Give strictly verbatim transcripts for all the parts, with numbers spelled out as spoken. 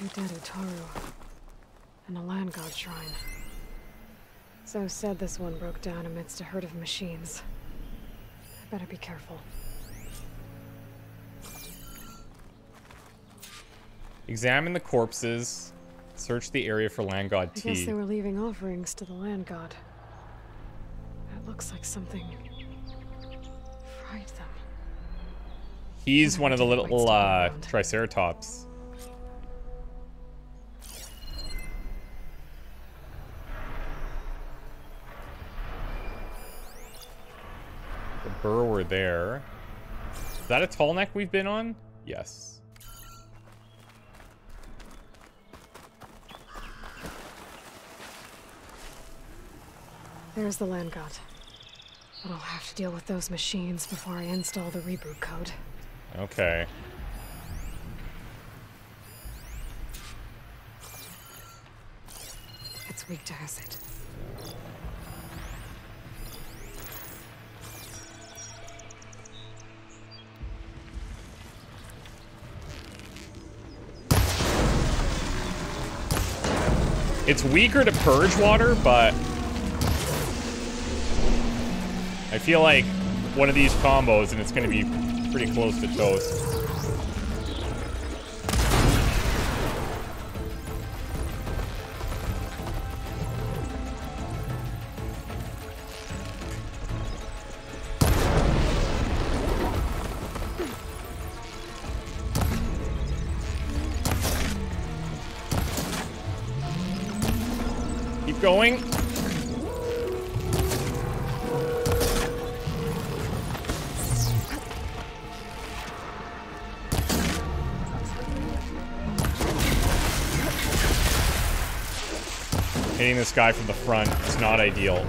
Two dead Ataru. And a land god shrine. So said this one broke down amidst a herd of machines. I better be careful. Examine the corpses. Search the area for land god tea. I guess they were leaving offerings to the land god. That looks like something fried them. He's one of the little uh, triceratops. The burrower there. Is that a tall neck we've been on? Yes. There's the land god. But I'll have to deal with those machines before I install the reboot code. Okay. It's weak to acid. It's weaker to purge water, but I feel like one of these combos and it's going to be pretty close to toast. Keep going. Hitting this guy from the front is not ideal.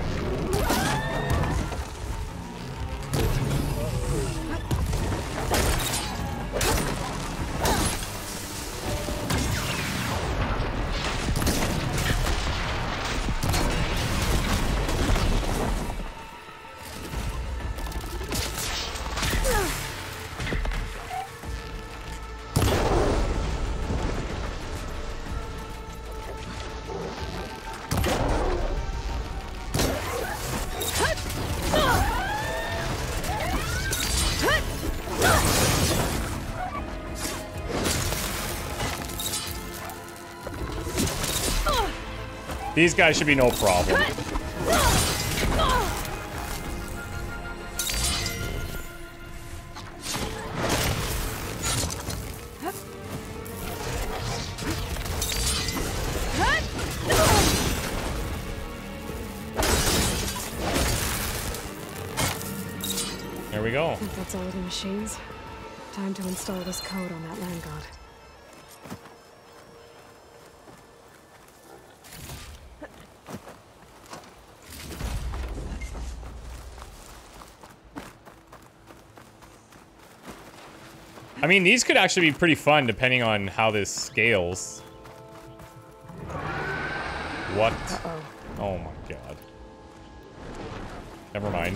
These guys should be no problem. There we go. I think that's all of the machines. Time to install this code on that land god. I mean, these could actually be pretty fun, depending on how this scales. What? Uh-oh. Oh my god. Never mind.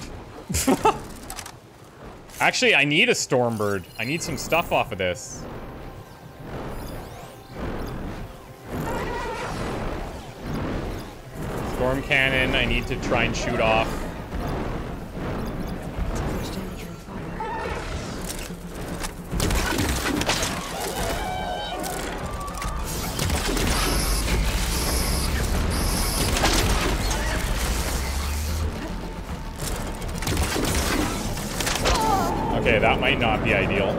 Actually, I need a Stormbird. I need some stuff off of this. Storm Cannon, I need to try and shoot off. Okay, that might not be ideal.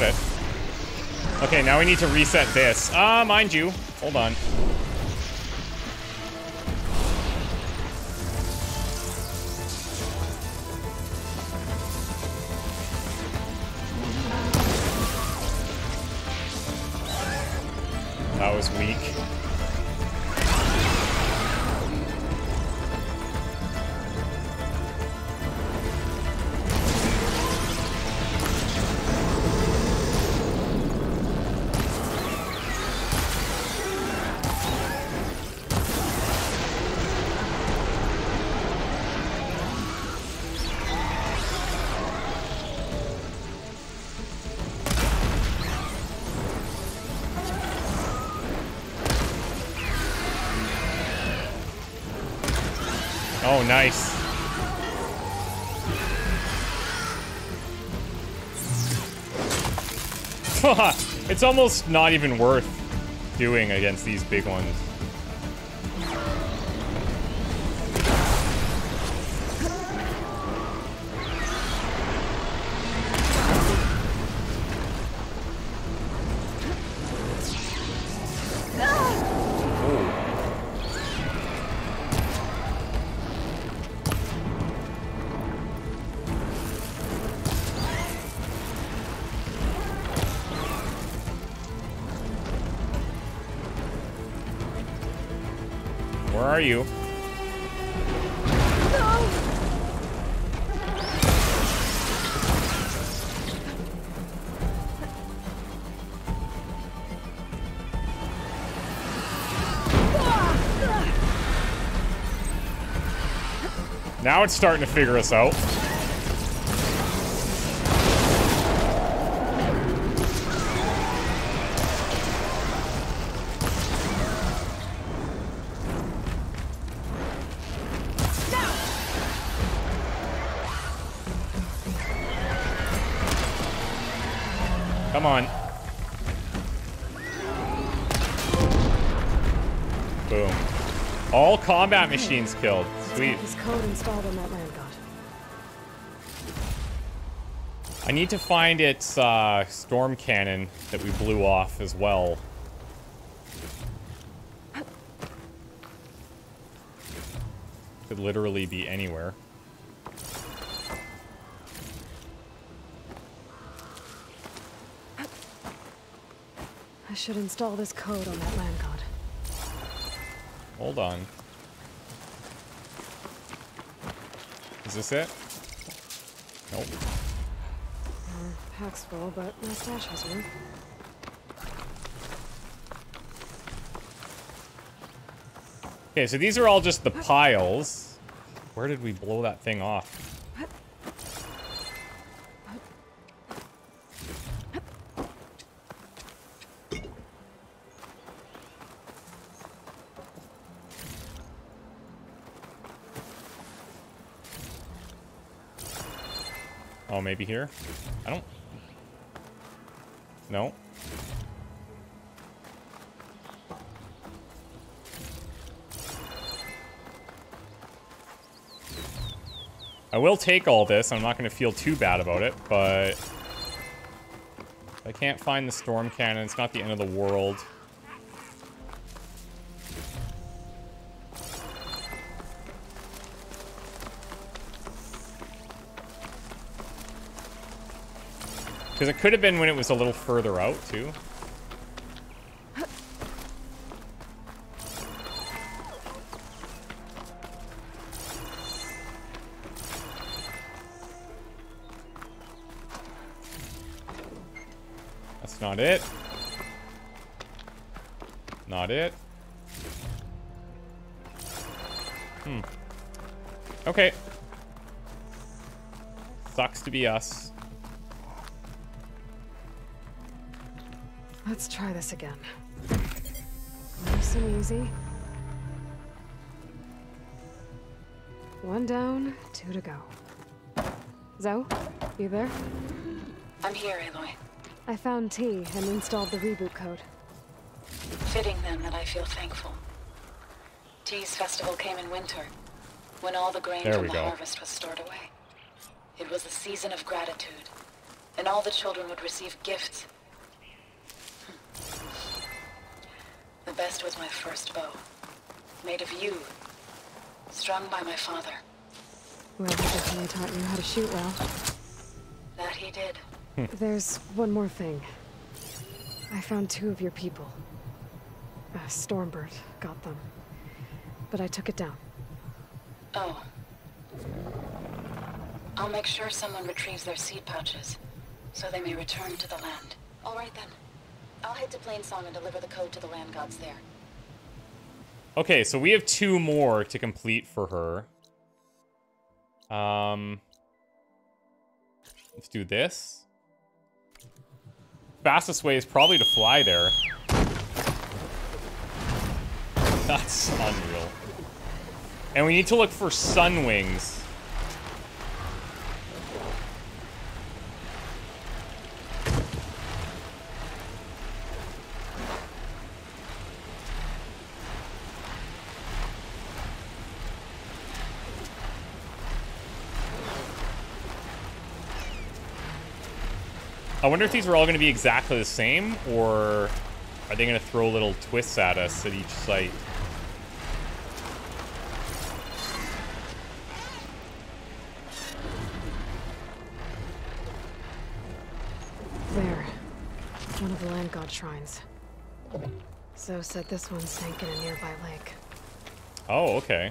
Got it. Okay, now we need to reset this. Ah, uh, mind you. Hold on. That was weak. Oh, nice. It's almost not even worth doing against these big ones. Where are you? Now it's starting to figure us out. Come on. Boom. All combat machines killed. Sweet. I need to find its uh, storm cannon that we blew off as well. Could literally be anywhere. I should install this code on that land god. Hold on. Is this it? Nope. Uh, pack's full, but my stash has room. Okay, so these are all just the piles. Where did we blow that thing off? Oh, maybe here? I don't... No. I will take all this. I'm not going to feel too bad about it, but... If I can't find the storm cannon, it's not the end of the world. Because it could have been when it was a little further out, too. That's not it. Not it. Hmm. Okay. Sucks to be us. Let's try this again. Nice and easy. One down, two to go. Zoe, you there? I'm here, Aloy. I found T and installed the reboot code. Fitting then that I feel thankful. T's festival came in winter, when all the grain from the harvest was stored away. It was a season of gratitude, and all the children would receive gifts. The best was my first bow, made of yew, strung by my father. Well, he definitely taught you how to shoot well. That he did. Hmm. There's one more thing. I found two of your people. Uh, Stormbird got them, but I took it down. Oh. I'll make sure someone retrieves their seed pouches, so they may return to the land. All right then. I'll head to Plainsong and deliver the code to the land gods there. Okay, so we have two more to complete for her. Um, let's do this. Fastest way is probably to fly there. That's unreal. And we need to look for Sunwings. I wonder if these are all going to be exactly the same, or are they going to throw little twists at us at each site? There. One of the land god shrines. Zoe said this one sank in a nearby lake. Oh, okay.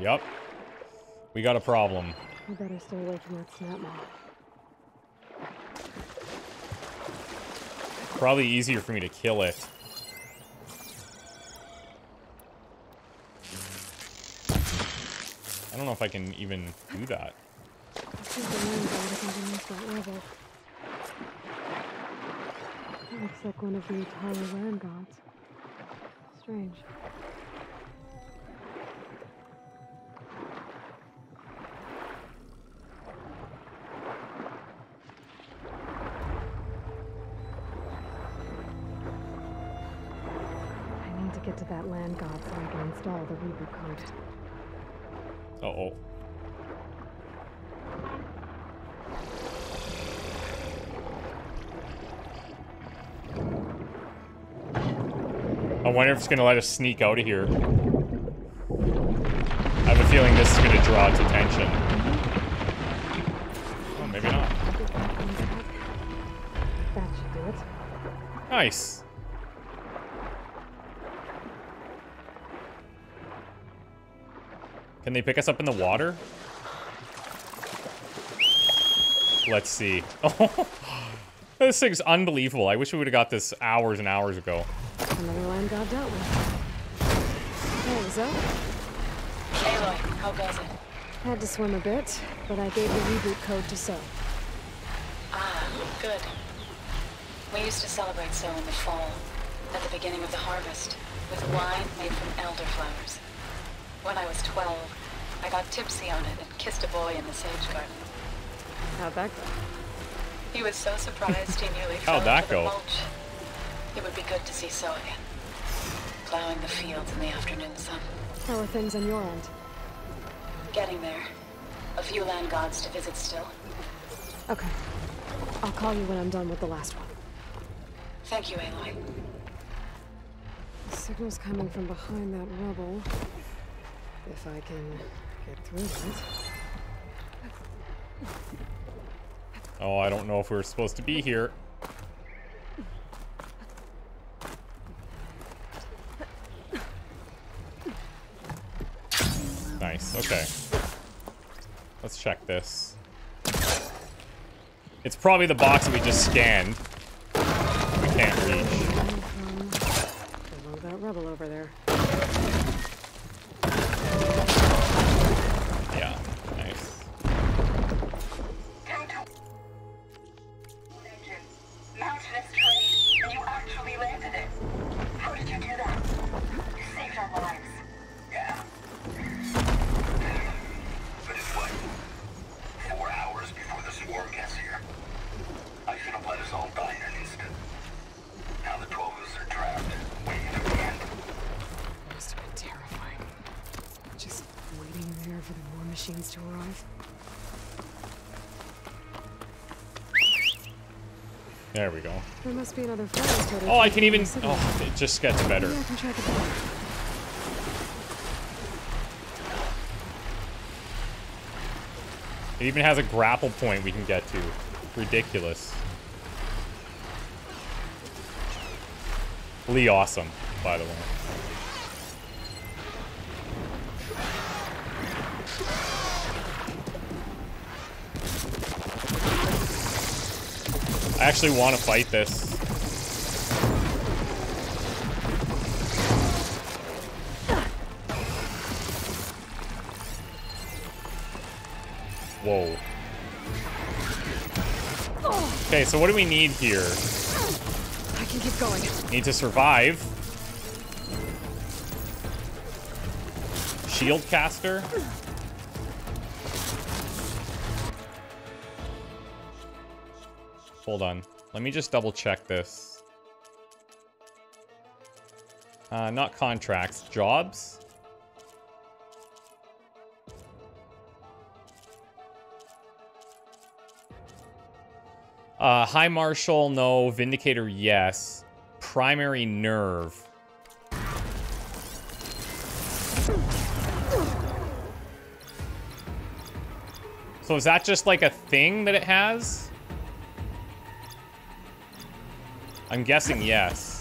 Yep. We got a problem. I better stay away from that snap map. Probably easier for me to kill it. I don't know if I can even do that. I think the land god is underneath that level. It looks like one of the entire land gods. Strange. Get to that land god so I can install the reboot code. Uh-oh. I wonder if it's gonna let us sneak out of here. I have a feeling this is gonna draw its attention. Oh, maybe not. That should do it. Nice. Can they pick us up in the water? Let's see. Oh, this thing's unbelievable. I wish we would have got this hours and hours ago. Another land god dealt with. Hey, Zoe. Hey, Aloy, how goes it? Had to swim a bit, but I gave the reboot code to Zoe. Ah, good. We used to celebrate Zoe in the fall, at the beginning of the harvest, with wine made from elderflowers. When I was twelve, I got tipsy on it and kissed a boy in the sage garden. How'd that go? He was so surprised he nearly fell How'd that into go? The mulch. It would be good to see Zoe again, plowing the fields in the afternoon sun. How are things on your end? Getting there. A few land gods to visit still. Okay. I'll call you when I'm done with the last one. Thank you, Aloy. The signal's coming from behind that rubble. If I can get through it. Oh, I don't know if we were supposed to be here. Nice, okay. Let's check this. It's probably the box that we just scanned. We can't reach. Below that rubble over there. machines to arrive. There we go. There must be another forest. Oh, I can even. Oh, it just gets better. Maybe I can try the door. It even has a grapple point we can get to. Ridiculous. Lee awesome, by the way. I actually want to fight this. Whoa. Okay, so what do we need here? I can keep going. Need to survive. Shield caster. Hold on. Let me just double check this. Uh, not contracts. Jobs? Uh, High Marshal, no. Vindicator, yes. Primary Nerve. So is that just like a thing that it has? I'm guessing yes.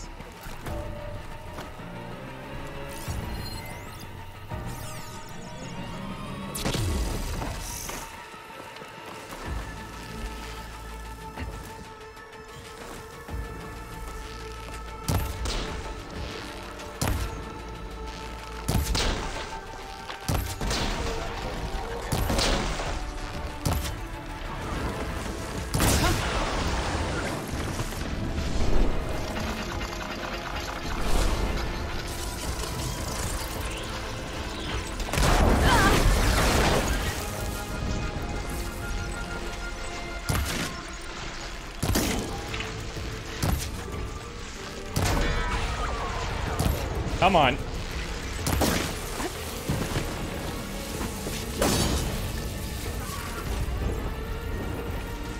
Come on.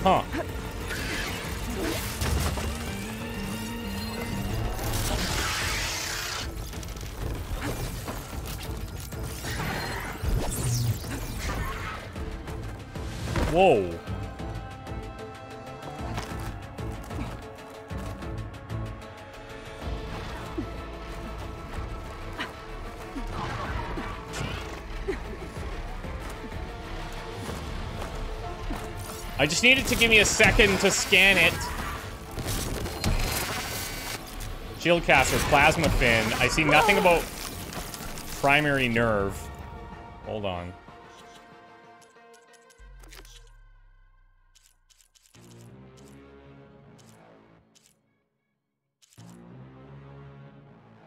Huh. Whoa. I just needed to give me a second to scan it. Shieldcaster, Plasma Fin. I see nothing about primary nerve. Hold on.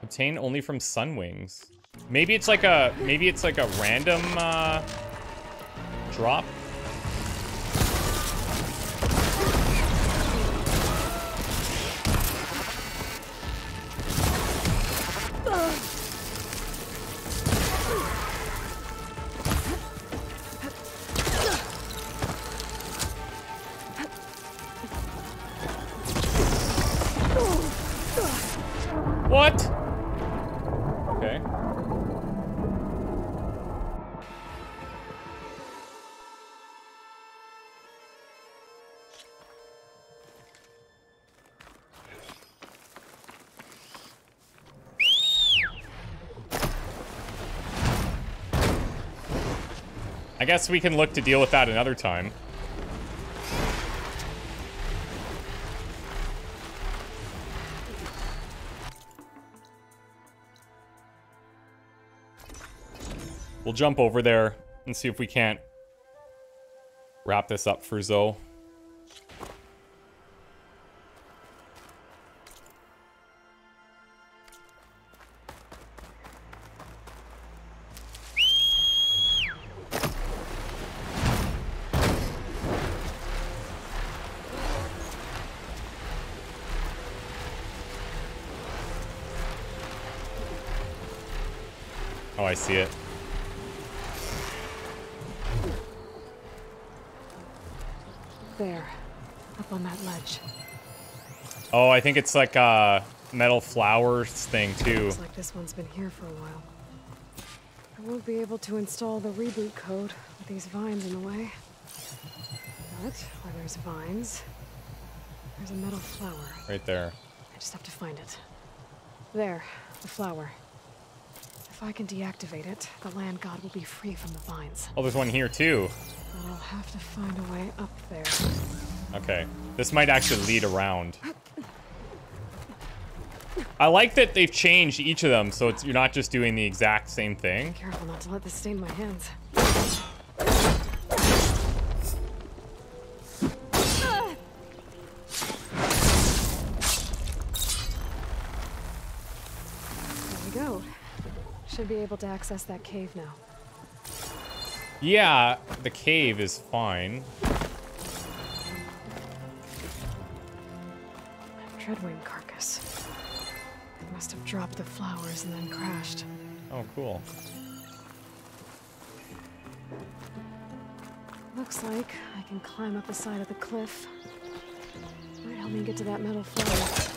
Obtained only from Sunwings. Maybe it's like a maybe it's like a random uh, drop. I guess we can look to deal with that another time. We'll jump over there and see if we can't wrap this up for Zoe. I see it. there, up on that ledge. Oh, I think it's like a metal flowers thing too. Looks like this one's been here for a while. I won't be able to install the reboot code with these vines in the way. But where there's vines, there's a metal flower. Right there. I just have to find it. There, the flower. If I can deactivate it, the land god will be free from the vines. Oh, there's one here too. But I'll have to find a way up there. Okay, this might actually lead around. I like that they've changed each of them, so it's, you're not just doing the exact same thing. Be careful not to let this stain my hands. Should be able to access that cave now. Yeah, the cave is fine. That Dreadwing carcass. It must have dropped the flowers and then crashed. Oh, cool. Looks like I can climb up the side of the cliff. Might help me get to that metal flower.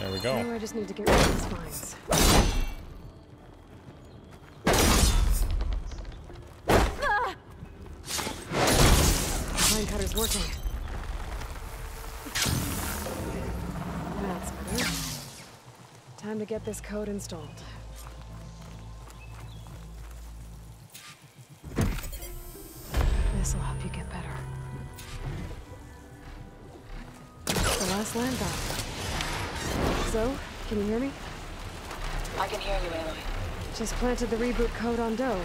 There we go. Now I just need to get rid of these vines. Ah! The vine cutter's working. That's better. Time to get this code installed. This will help you get better. The last land dock. Zoe, can you hear me? I can hear you, Aloy. Just planted the reboot code on Doe.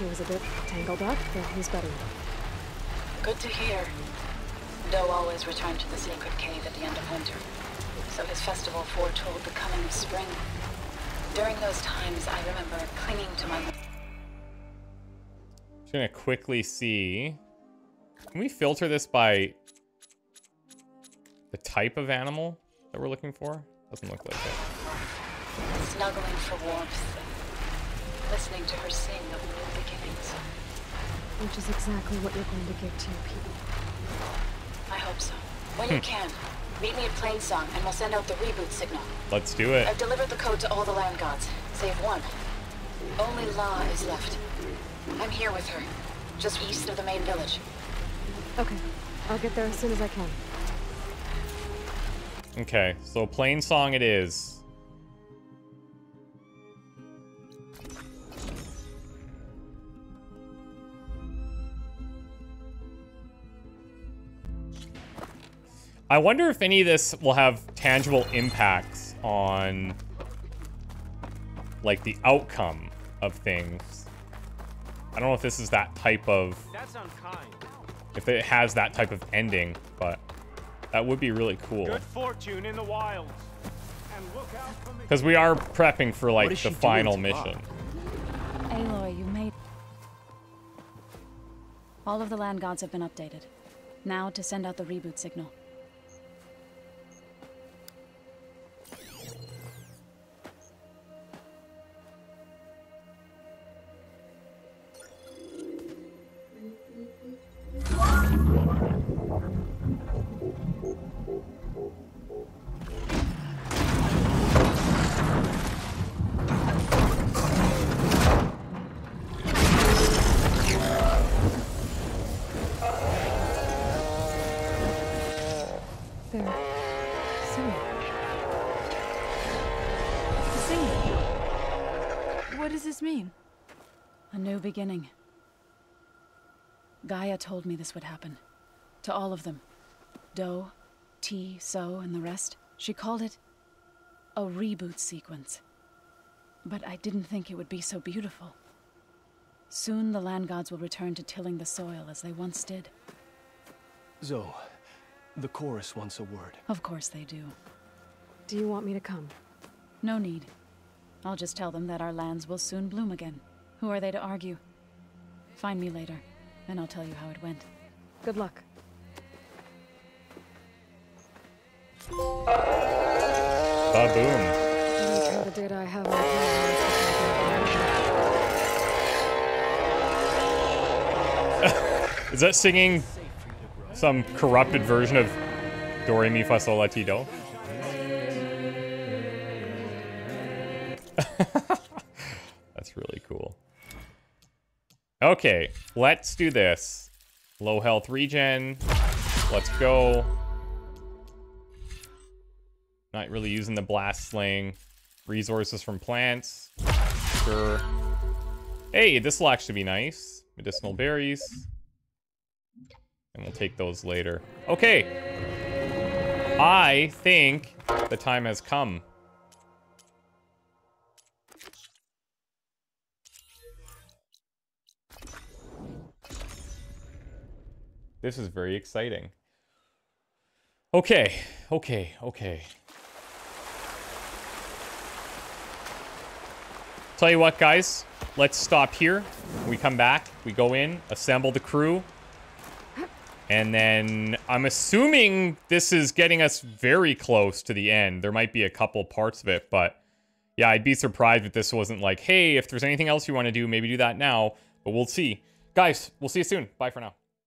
He was a bit tangled up, but he's better. Good to hear. Doe always returned to the sacred cave at the end of winter, so his festival foretold the coming of spring. During those times, I remember clinging to my... I'm just gonna quickly see... Can we filter this by... the type of animal that we're looking for? Doesn't look like it. Snuggling for warmth. Listening to her sing of new beginnings. Which is exactly what you're going to give to your people. I hope so. When you can, meet me at Plainsong and we'll send out the reboot signal. Let's do it. I've delivered the code to all the land gods, save one. Only La is left. I'm here with her, just east of the main village. Okay, I'll get there as soon as I can. Okay, so Plainsong it is. I wonder if any of this will have tangible impacts on, like, the outcome of things. I don't know if this is that type of... That's unkind. If it has that type of ending, but... That would be really cool. Good fortune in the wilds. And look out for me. Because we are prepping for like the final mission. Aloy, you made... All of the land gods have been updated. Now to send out the reboot signal. Beginning. Gaia told me this would happen. To all of them. Doe, T, So, and the rest. She called it a reboot sequence. But I didn't think it would be so beautiful. Soon the land gods will return to tilling the soil as they once did. Zoe, the chorus wants a word. Of course they do. Do you want me to come? No need. I'll just tell them that our lands will soon bloom again. Who are they to argue? Find me later, and I'll tell you how it went. Good luck. Ba-boom. The data I have on hand. Is that singing some corrupted version of Do Re Mi Fa Sol La Ti Do? That's really cool. Okay, let's do this. Low health regen. Let's go. Not really using the blast sling. Resources from plants. Sure. Hey, this will actually be nice. Medicinal berries. And we'll take those later. Okay. I think the time has come. This is very exciting. Okay, okay, okay. Tell you what, guys, let's stop here. We come back, we go in, assemble the crew, and then I'm assuming this is getting us very close to the end. There might be a couple parts of it, but yeah, I'd be surprised if this wasn't like, hey, if there's anything else you want to do, maybe do that now, but we'll see. Guys, we'll see you soon. Bye for now.